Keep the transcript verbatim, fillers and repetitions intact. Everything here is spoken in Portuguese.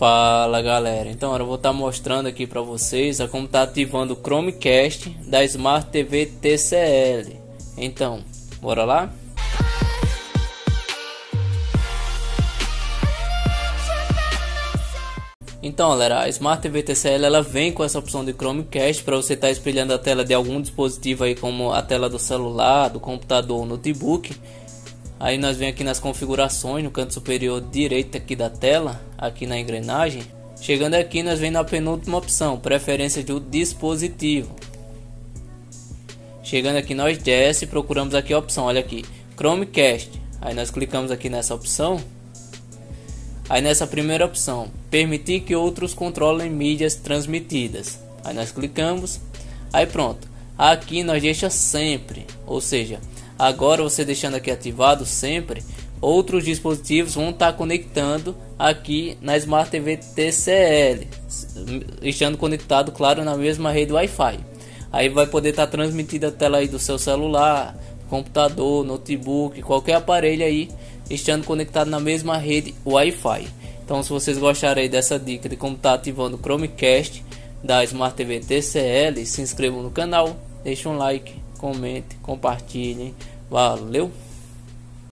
Fala galera, então eu vou estar mostrando aqui para vocês a como tá ativando o Chromecast da Smart T V T C L. Então, bora lá? Então galera, a Smart T V T C L ela vem com essa opção de Chromecast para você estar espelhando a tela de algum dispositivo aí, como a tela do celular, do computador, notebook. Aí nós vem aqui nas configurações, no canto superior direito aqui da tela, aqui na engrenagem. Chegando aqui, nós vem na penúltima opção, preferência do dispositivo. Chegando aqui, nós desce e procuramos aqui a opção, olha aqui, Chromecast. Aí nós clicamos aqui nessa opção. Aí nessa primeira opção, permitir que outros controlem mídias transmitidas. Aí nós clicamos, aí pronto. Aqui nós deixa sempre, ou seja... Agora você deixando aqui ativado sempre, outros dispositivos vão estar conectando aqui na Smart T V T C L, estando conectado, claro, na mesma rede Wi-Fi. Aí vai poder estar transmitida a tela aí do seu celular, computador, notebook, qualquer aparelho aí, estando conectado na mesma rede Wi-Fi. Então, se vocês gostaram aí dessa dica de como estar ativando o Chromecast da Smart T V T C L, se inscrevam no canal, deixem um like, comente, compartilhem. Valeu!